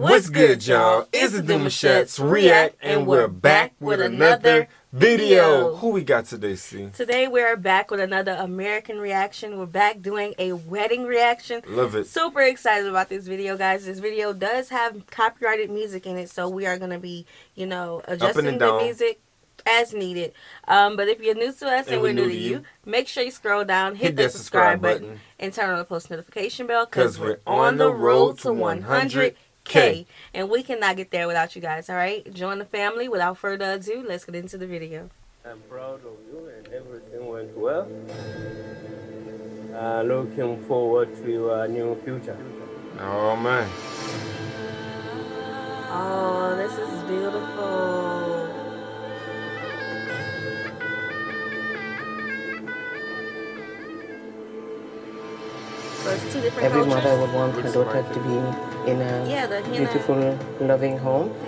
What's good, y'all? It's the Demouchets React, and we're back with another video. Who we got today, C? Today we're back with another American reaction. We're back doing a wedding reaction. Love it. Super excited about this video, guys. This video does have copyrighted music in it, so we are going to be, you know, adjusting the music as needed. But if you're new to us and we're new to you, make sure you scroll down, hit that subscribe button, and turn on the post notification bell, because we're on the road to 100K. And we cannot get there without you guys, all right? Join the family. Without further ado, let's get into the video. I'm proud of you and everything went well. Looking forward to your new future. Oh, man. Oh, this is beautiful. So it's two different cultures. Every mother would want her daughter to be in a beautiful, loving home. Oh.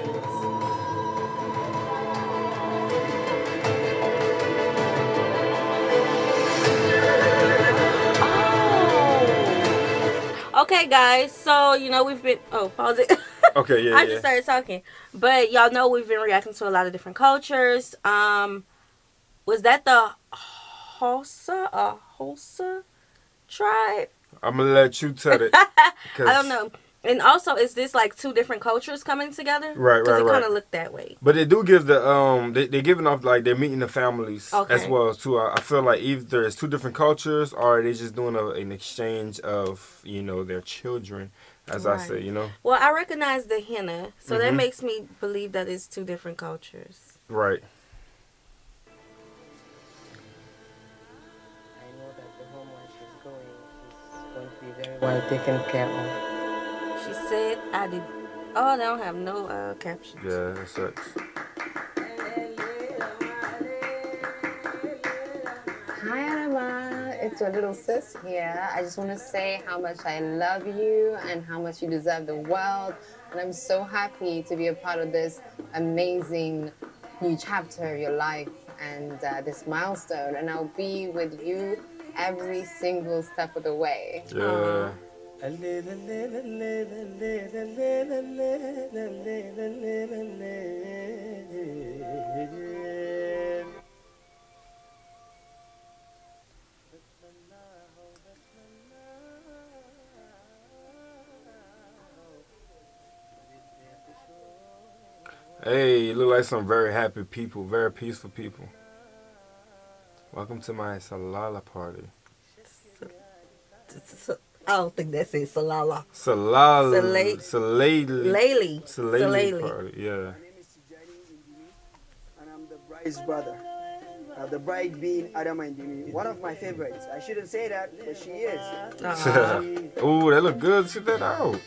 Okay, guys. So, you know, we've been... Oh, pause it. Okay, yeah, I just started talking. But y'all know we've been reacting to a lot of different cultures. Was that the Hausa? Hausa tribe? I'm going to let you tell it. I don't know. And also, is this like two different cultures coming together? Right. Does it kind of look that way? But they do give the they're giving off like they're meeting the families as well too. I feel like either it's two different cultures or they're just doing an exchange of, you know, their children, as I say, you know. Well, I recognize the henna, so that makes me believe that it's two different cultures. Right. I know that the home where she's going is going to be very well taken care of. She said I did. Oh, they don't have no captions. Yeah, that sucks. Hi, Anima. It's your little sis here. I just want to say how much I love you and how much you deserve the world. And I'm so happy to be a part of this amazing new chapter of your life and this milestone. And I'll be with you every single step of the way. Yeah. Hey, you look like some very happy people, very peaceful people. Welcome to my Salala party. I don't think that's it. Salala. Salala. Salali party. Yeah. My name is Sijani, and I'm the bride's brother. The bride being Adama Indimi. One of my favorites. I shouldn't say that, but she is. Oh, that look good. Check that out.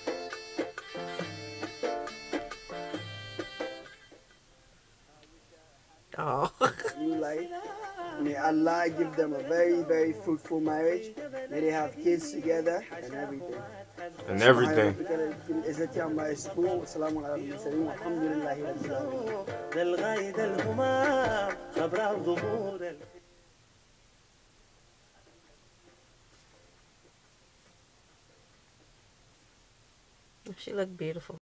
Oh. You like? May Allah give them a very, very fruitful marriage. May they have kids together and everything. And everything. She looked beautiful.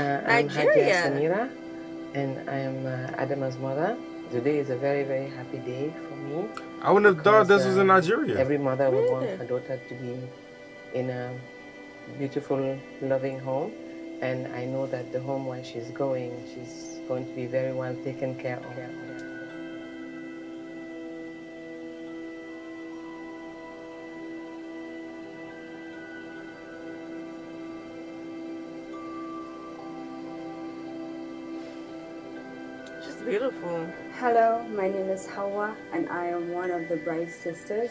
I'm Hadia Samira, and I am Adama's mother. Today is a very, very happy day for me. I wouldn't have thought this was in Nigeria. Every mother would want her daughter to be in a beautiful, loving home. And I know that the home where she's going to be very well taken care of. She's beautiful. Hello, my name is Hawa, and I am one of the bride's sisters.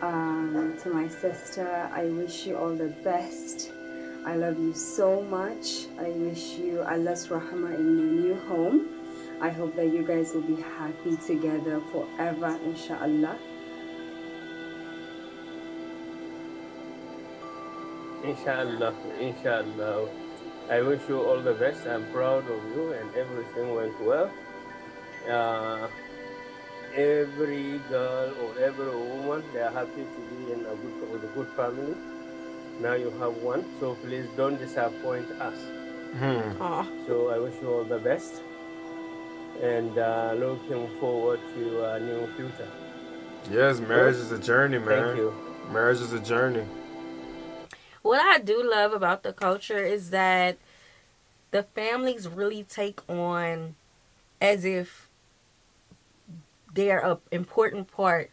To my sister, I wish you all the best. I love you so much. I wish you Allah's Rahmah in your new home. I hope that you guys will be happy together forever, inshallah. Inshallah, inshallah. I wish you all the best. I'm proud of you and everything went well. Every girl or every woman, they are happy to be in a good family. Now you have one, so please don't disappoint us. So I wish you all the best, and looking forward to a new future. Yes, marriage is a journey, man. Thank you. Marriage is a journey. What I do love about the culture is that the families really take on as if they're an important part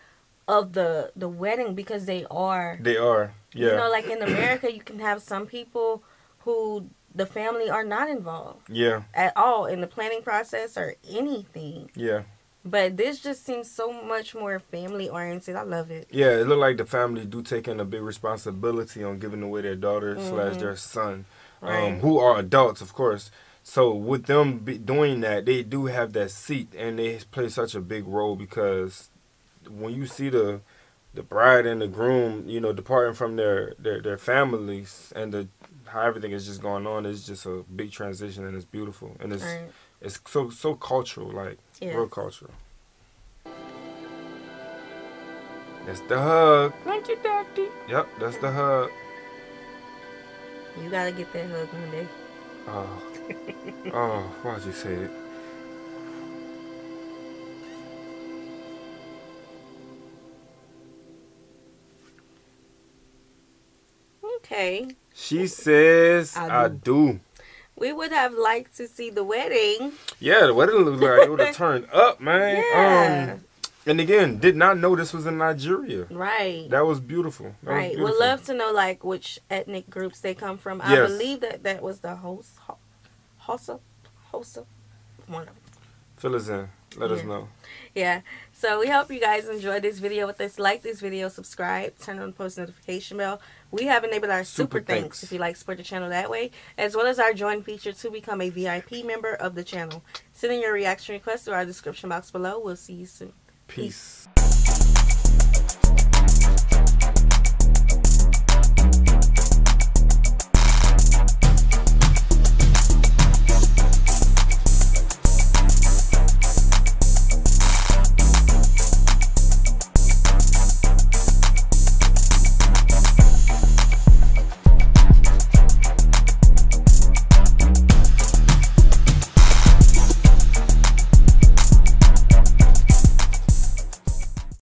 of the wedding, because they are. They are. Yeah. You know, like in America, you can have some people who the family are not involved. Yeah. At all in the planning process or anything. Yeah. But this just seems so much more family oriented. I love it. Yeah, it looked like the family do take in a big responsibility on giving away their daughter / their son, who are adults, of course. So with them doing that, they do have that seat and they play such a big role, because when you see the bride and the groom, you know, departing from their families, and how everything is just going on, it's just a big transition, and it's beautiful, and it's right. It's so cultural, like real cultural. That's the hug. Thank you, Daddy. Yep, that's the hug. You gotta get that hug one day. Oh, oh, why'd you say it? Okay. She says, I do. We would have liked to see the wedding. Yeah, the wedding looked like it would have turned up, man. Yeah. And again, did not know this was in Nigeria. Right. That was beautiful. We'd love to know, like, which ethnic groups they come from. Yes. I believe that was the Hausa. One of them. Fill us in. Let us know. Yeah. So we hope you guys enjoyed this video with us. Like this video, subscribe, turn on the post notification bell. We have enabled our super thanks if you like support the channel that way, as well as our join feature to become a VIP member of the channel. Send in your reaction request through our description box below. We'll see you soon. Peace.